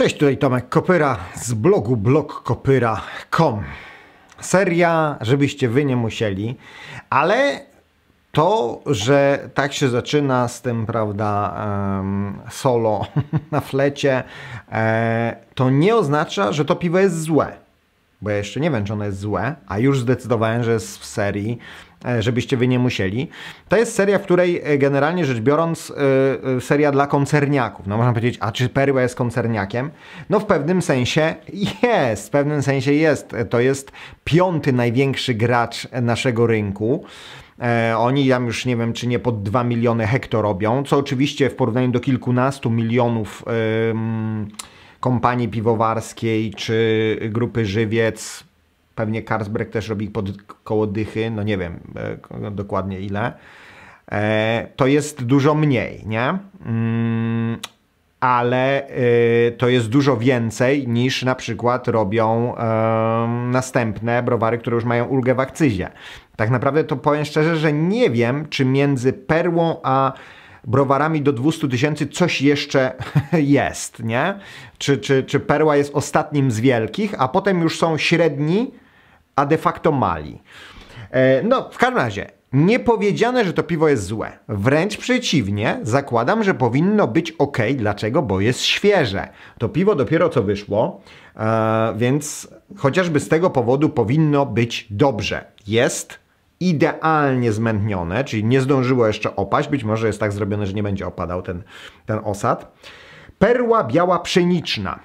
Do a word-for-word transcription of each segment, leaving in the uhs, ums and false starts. Cześć, tutaj Tomek Kopyra z blogu blog kopyra kropka com. Seria, żebyście wy nie musieli, ale to, że tak się zaczyna z tym, prawda, solo na flecie, to nie oznacza, że to piwo jest złe. Bo ja jeszcze nie wiem, czy ono jest złe, a już zdecydowałem, że jest w serii, żebyście wy nie musieli. To jest seria, w której generalnie rzecz biorąc yy, seria dla koncerniaków. No można powiedzieć, a czy Perła jest koncerniakiem? No w pewnym sensie jest, w pewnym sensie jest. To jest piąty największy gracz naszego rynku. E, oni tam już nie wiem, czy nie pod dwa miliony hekto robią, co oczywiście w porównaniu do kilkunastu milionów yy, kompanii piwowarskiej czy grupy Żywiec, pewnie Carlsberg też robi pod koło dychy, no nie wiem e, dokładnie ile, e, to jest dużo mniej, nie? Mm, ale e, to jest dużo więcej niż na przykład robią e, następne browary, które już mają ulgę w akcyzie. Tak naprawdę to powiem szczerze, że nie wiem, czy między Perłą a browarami do dwustu tysięcy coś jeszcze jest, nie? Czy, czy, czy Perła jest ostatnim z wielkich, a potem już są średni, a de facto mali. E, no, w każdym razie, nie powiedziane, że to piwo jest złe. Wręcz przeciwnie, zakładam, że powinno być ok. Dlaczego? Bo jest świeże. To piwo dopiero co wyszło, e, więc chociażby z tego powodu powinno być dobrze. Jest idealnie zmętnione, czyli nie zdążyło jeszcze opaść. Być może jest tak zrobione, że nie będzie opadał ten, ten osad. Perła Biała Pszeniczna.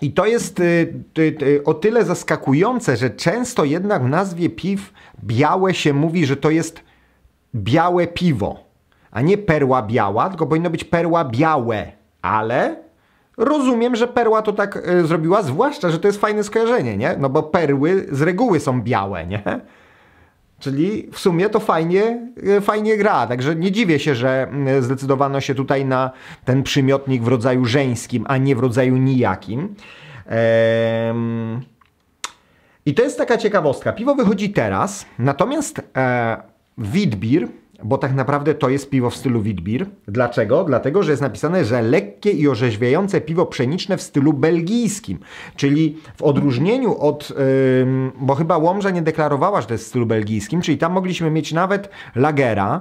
I to jest y, y, y, o tyle zaskakujące, że często jednak w nazwie piw białe się mówi, że to jest białe piwo, a nie perła biała, tylko powinno być perła białe. Ale rozumiem, że Perła to tak y, zrobiła, zwłaszcza, że to jest fajne skojarzenie, nie? No bo perły z reguły są białe, nie? Czyli w sumie to fajnie, fajnie gra, także nie dziwię się, że zdecydowano się tutaj na ten przymiotnik w rodzaju żeńskim, a nie w rodzaju nijakim. Ehm... I to jest taka ciekawostka. Piwo wychodzi teraz, natomiast e, witbier, bo tak naprawdę to jest piwo w stylu witbier. Dlaczego? Dlatego, że jest napisane, że lekkie i orzeźwiające piwo pszeniczne w stylu belgijskim. Czyli w odróżnieniu od... Yy, bo chyba Łomża nie deklarowała, że to jest w stylu belgijskim, czyli tam mogliśmy mieć nawet lagera.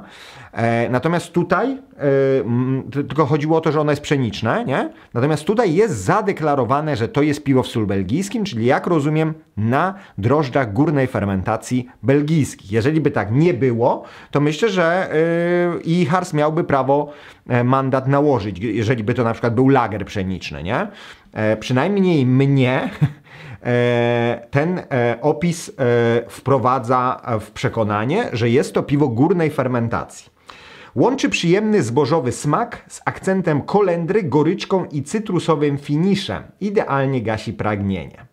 E, natomiast tutaj yy, tylko chodziło o to, że ono jest pszeniczne, nie? Natomiast tutaj jest zadeklarowane, że to jest piwo w stylu belgijskim, czyli jak rozumiem na drożdżach górnej fermentacji belgijskich. Jeżeli by tak nie było, to myślę, że i Hars miałby prawo mandat nałożyć, jeżeli by to na przykład był lager pszeniczny, nie? E, przynajmniej mnie e, ten e, opis e, wprowadza w przekonanie, że jest to piwo górnej fermentacji. Łączy przyjemny zbożowy smak z akcentem kolendry, goryczką i cytrusowym finiszem. Idealnie gasi pragnienie.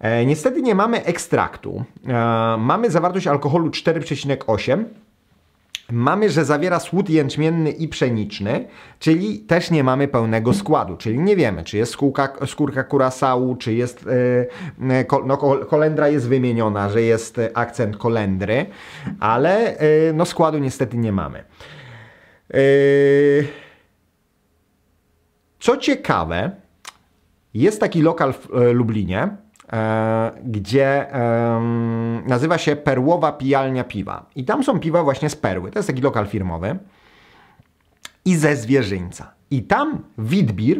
E, niestety nie mamy ekstraktu. E, mamy zawartość alkoholu cztery przecinek osiem. Mamy, że zawiera słód jęczmienny i pszeniczny, czyli też nie mamy pełnego składu, czyli nie wiemy, czy jest skórka, skórka kurasału, czy jest... Yy, ko, no, kolendra jest wymieniona, że jest akcent kolendry, ale yy, no, składu niestety nie mamy. Yy, co ciekawe, jest taki lokal w yy, Lublinie, E, gdzie e, nazywa się Perłowa Pijalnia Piwa. I tam są piwa właśnie z Perły. To jest taki lokal firmowy. I ze Zwierzyńca. I tam witbier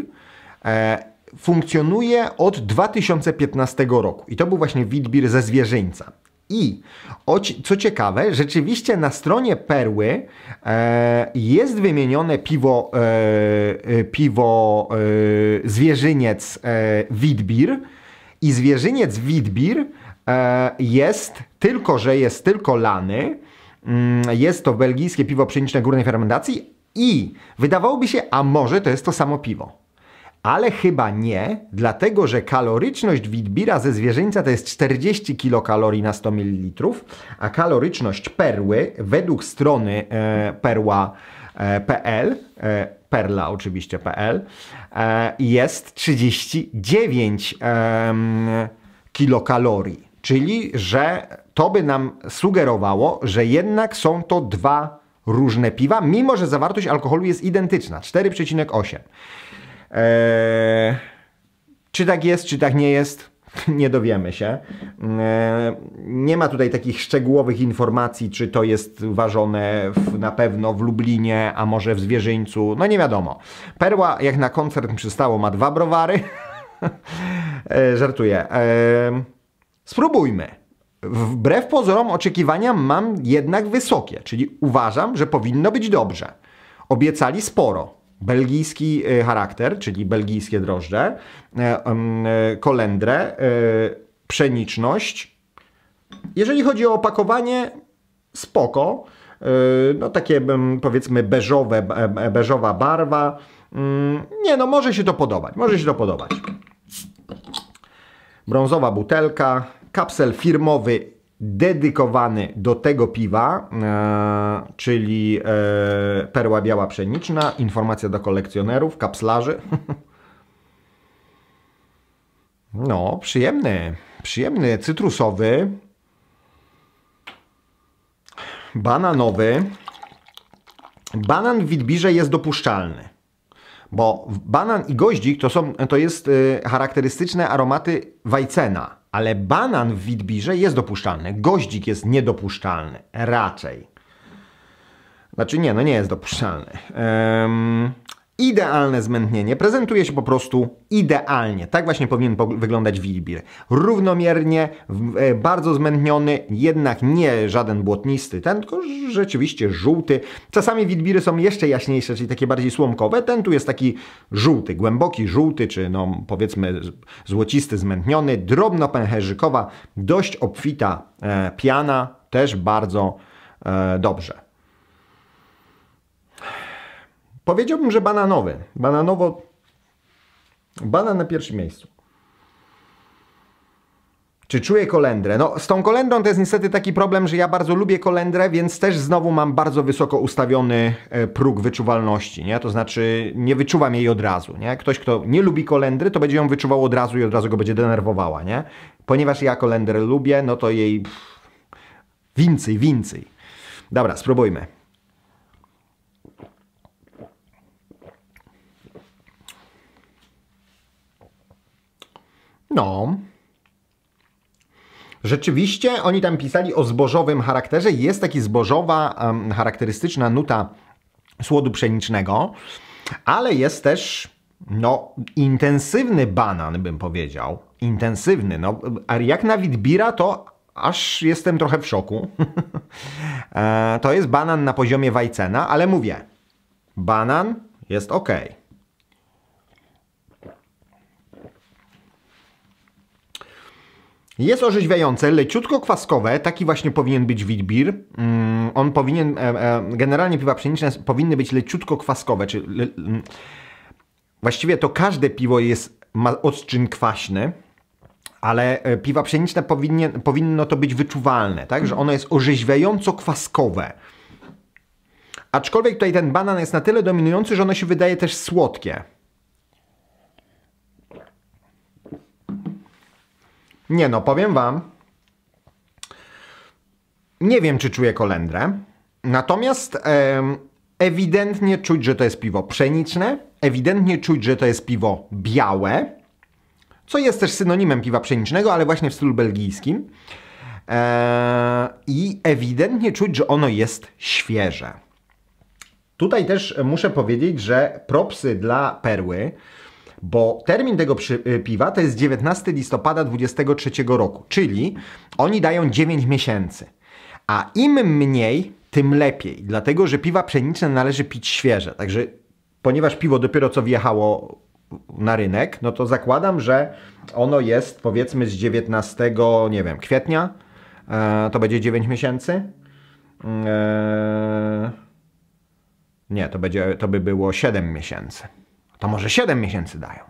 e, funkcjonuje od dwa tysiące piętnastego roku. I to był właśnie witbier ze Zwierzyńca. I o, co ciekawe, rzeczywiście na stronie Perły e, jest wymienione piwo, e, piwo e, Zwierzyniec e, witbier. I Zwierzyniec witbier e, jest, tylko że jest tylko lany, jest to belgijskie piwo pszeniczne górnej fermentacji i wydawałoby się, a może to jest to samo piwo. Ale chyba nie, dlatego że kaloryczność witbiera ze Zwierzyńca to jest czterdzieści kilokalorii na sto mililitrów, a kaloryczność Perły według strony e, perła kropka pe el e, Perla oczywiście pe el jest trzydzieści dziewięć kilokalorii, czyli że to by nam sugerowało, że jednak są to dwa różne piwa, mimo że zawartość alkoholu jest identyczna, cztery przecinek osiem. Czy tak jest, czy tak nie jest? Nie dowiemy się. Nie ma tutaj takich szczegółowych informacji, czy to jest ważone w, na pewno w Lublinie, a może w Zwierzyńcu. No nie wiadomo. Perła, jak na koncert przystało, ma dwa browary. Żartuję. Spróbujmy. Wbrew pozorom oczekiwania mam jednak wysokie, czyli uważam, że powinno być dobrze. Obiecali sporo. Belgijski charakter, czyli belgijskie drożdże, kolendrę, pszeniczność. Jeżeli chodzi o opakowanie, spoko. No takie, powiedzmy, beżowe, beżowa barwa. Nie, no może się to podobać, może się to podobać. Brązowa butelka, kapsel firmowy dedykowany do tego piwa, e, czyli e, Perła Biała Pszeniczna, informacja do kolekcjonerów, kapslarzy. No, przyjemny, przyjemny, cytrusowy, bananowy. Banan w witbirze jest dopuszczalny, bo banan i goździk to są, to jest y, charakterystyczne aromaty Wajcena. Ale banan w witbirze jest dopuszczalny. Goździk jest niedopuszczalny. Raczej. Znaczy nie, no nie jest dopuszczalny. Um, idealne zmętnienie. Prezentuje się po prostu idealnie. Tak właśnie powinien wyglądać witbir. Równomiernie, bardzo zmętniony, jednak nie żaden błotnisty. Ten tylko rzeczywiście żółty. Czasami witbiry są jeszcze jaśniejsze, czyli takie bardziej słomkowe. Ten tu jest taki żółty, głęboki żółty, czy no powiedzmy złocisty, zmętniony. Drobno pęcherzykowa, dość obfita e, piana. Też bardzo e, dobrze. Powiedziałbym, że bananowy. Bananowo... Banan na pierwszym miejscu. Czy czuję kolendrę? No, z tą kolendrą to jest niestety taki problem, że ja bardzo lubię kolendrę, więc też znowu mam bardzo wysoko ustawiony próg wyczuwalności, nie? To znaczy nie wyczuwam jej od razu, nie? Ktoś, kto nie lubi kolendry, to będzie ją wyczuwał od razu i od razu go będzie denerwowała, nie? Ponieważ ja kolendrę lubię, no to jej... Pff, więcej, więcej. Dobra, spróbujmy. No, rzeczywiście oni tam pisali o zbożowym charakterze. Jest taki zbożowa, um, charakterystyczna nuta słodu pszenicznego, ale jest też, no, intensywny banan, bym powiedział. Intensywny, no, a jak na witbira, to aż jestem trochę w szoku. e, to jest banan na poziomie Wajcena, ale mówię, banan jest ok. Jest orzeźwiające, leciutko kwaskowe, taki właśnie powinien być witbir. Mm, on powinien, e, e, generalnie piwa pszeniczne powinny być leciutko kwaskowe, czy le, le, właściwie to każde piwo jest, ma odczyn kwaśny, ale e, piwa pszeniczne powinien, powinno to być wyczuwalne, tak, że ono jest orzeźwiająco kwaskowe. Aczkolwiek tutaj ten banan jest na tyle dominujący, że ono się wydaje też słodkie. Nie no, powiem wam, nie wiem, czy czuję kolendrę, natomiast em, ewidentnie czuć, że to jest piwo pszeniczne, ewidentnie czuć, że to jest piwo białe, co jest też synonimem piwa pszenicznego, ale właśnie w stylu belgijskim. E, I ewidentnie czuć, że ono jest świeże. Tutaj też muszę powiedzieć, że propsy dla Perły, bo termin tego piwa to jest dziewiętnastego listopada dwudziestego trzeciego roku, czyli oni dają dziewięć miesięcy. A im mniej, tym lepiej, dlatego że piwa pszeniczne należy pić świeże. Także ponieważ piwo dopiero co wjechało na rynek, no to zakładam, że ono jest, powiedzmy, z dziewiętnastego, nie wiem, kwietnia, eee, to będzie dziewięć miesięcy. Eee, nie, to, będzie, to by było siedem miesięcy. To może siedem miesięcy dają.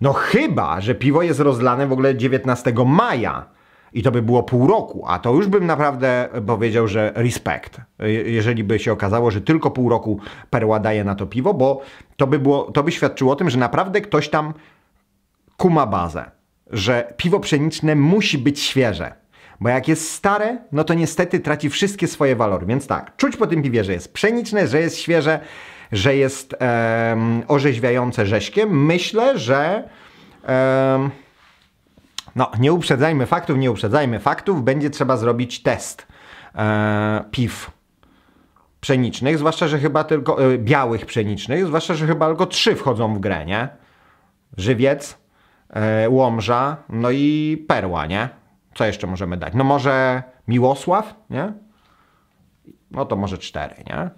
No chyba, że piwo jest rozlane w ogóle dziewiętnastego maja i to by było pół roku, a to już bym naprawdę powiedział, że respekt, jeżeli by się okazało, że tylko pół roku Perła daje na to piwo, bo to by, było, to by świadczyło o tym, że naprawdę ktoś tam kuma bazę, że piwo pszeniczne musi być świeże, bo jak jest stare, no to niestety traci wszystkie swoje walory, więc tak, czuć po tym piwie, że jest pszeniczne, że jest świeże, że jest e, orzeźwiające rześkiem. Myślę, że No, nie uprzedzajmy faktów, nie uprzedzajmy faktów. Będzie trzeba zrobić test piw pszenicznych, zwłaszcza, że chyba tylko białych pszenicznych, zwłaszcza, że chyba tylko trzy wchodzą w grę, nie? Żywiec, Łomża, no i Perła, nie? Co jeszcze możemy dać? No może Miłosław, nie? No to może cztery, nie?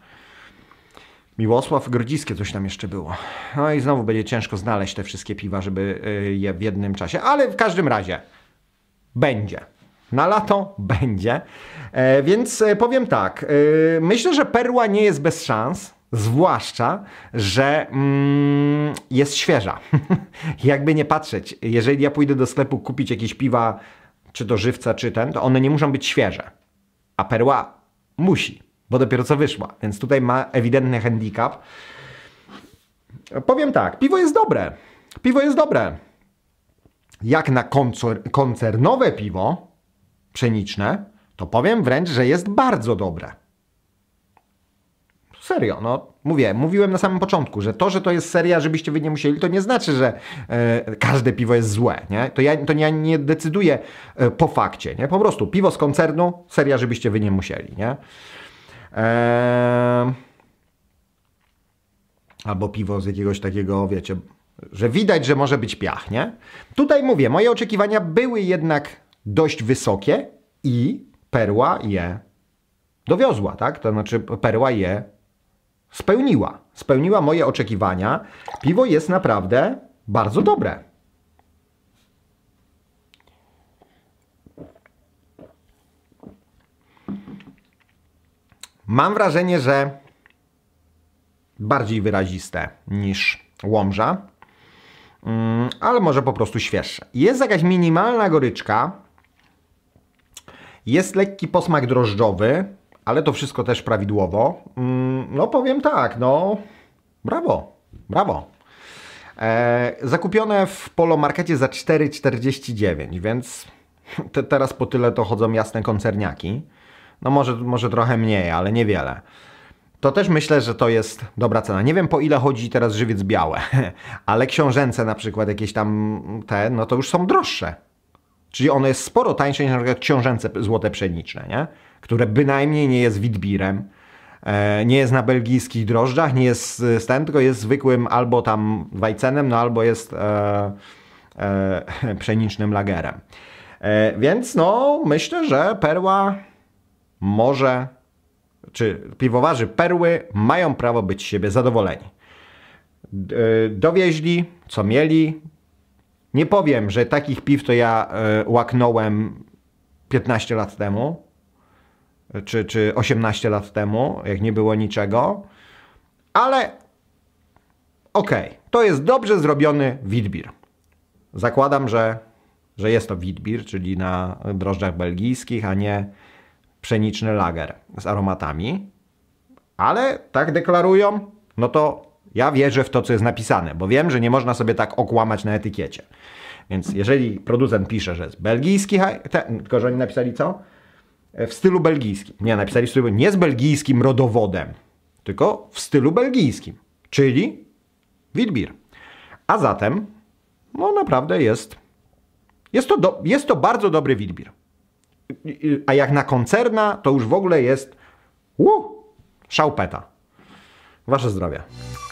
Miłosław Grodziskie, coś tam jeszcze było. No i znowu będzie ciężko znaleźć te wszystkie piwa, żeby je w jednym czasie. Ale w każdym razie będzie. Na lato będzie. E, więc powiem tak. E, myślę, że Perła nie jest bez szans. Zwłaszcza, że mm, jest świeża. Jakby nie patrzeć. Jeżeli ja pójdę do sklepu kupić jakieś piwa, czy to żywca, czy ten, to one nie muszą być świeże. A Perła musi, bo dopiero co wyszła. Więc tutaj ma ewidentny handicap. Powiem tak, piwo jest dobre. Piwo jest dobre. Jak na koncer- koncernowe piwo pszeniczne, to powiem wręcz, że jest bardzo dobre. Serio, no mówię, mówiłem na samym początku, że to, że to jest seria, żebyście wy nie musieli, to nie znaczy, że e, każde piwo jest złe, nie? To ja to nie, nie decyduję e, po fakcie, nie? Po prostu piwo z koncernu, seria, żebyście wy nie musieli, nie? E, albo piwo z jakiegoś takiego, wiecie, że widać, że może być piach, nie? Tutaj mówię, moje oczekiwania były jednak dość wysokie i Perła je dowiozła, tak? To znaczy Perła je spełniła. Spełniła moje oczekiwania. Piwo jest naprawdę bardzo dobre. Mam wrażenie, że bardziej wyraziste niż Łomża, ale może po prostu świeższe. Jest jakaś minimalna goryczka. Jest lekki posmak drożdżowy, ale to wszystko też prawidłowo. No powiem tak, no brawo, brawo. E, zakupione w Polomarkecie za cztery czterdzieści dziewięć, więc te, teraz po tyle to chodzą jasne koncerniaki. No może, może trochę mniej, ale niewiele. To też myślę, że to jest dobra cena. Nie wiem, po ile chodzi teraz żywiec białe, ale książęce na przykład jakieś tam te, no to już są droższe. Czyli ono jest sporo tańsze niż na przykład książęce złote pszeniczne, nie? Które bynajmniej nie jest witbirem, nie jest na belgijskich drożdżach, nie jest ten, tylko jest zwykłym albo tam wajcenem, no albo jest e, e, pszenicznym lagerem. E, więc no myślę, że Perła może, czy piwowarzy Perły mają prawo być z siebie zadowoleni. D- dowieźli, co mieli. Nie powiem, że takich piw to ja y, łaknąłem piętnaście lat temu, czy, czy osiemnaście lat temu, jak nie było niczego, ale okej, okay, to jest dobrze zrobiony witbier. Zakładam, że, że jest to witbier, czyli na drożdżach belgijskich, a nie pszeniczny lager z aromatami, ale tak deklarują, no to ja wierzę w to, co jest napisane, bo wiem, że nie można sobie tak okłamać na etykiecie. Więc jeżeli producent pisze, że jest belgijski, ten, tylko że oni napisali co? W stylu belgijskim. Nie, napisali w stylu nie z belgijskim rodowodem, tylko w stylu belgijskim, czyli witbier. A zatem, no naprawdę jest, jest to, do, jest to bardzo dobry witbier. A jak na koncerna, to już w ogóle jest uh, szałpeta. Wasze zdrowie.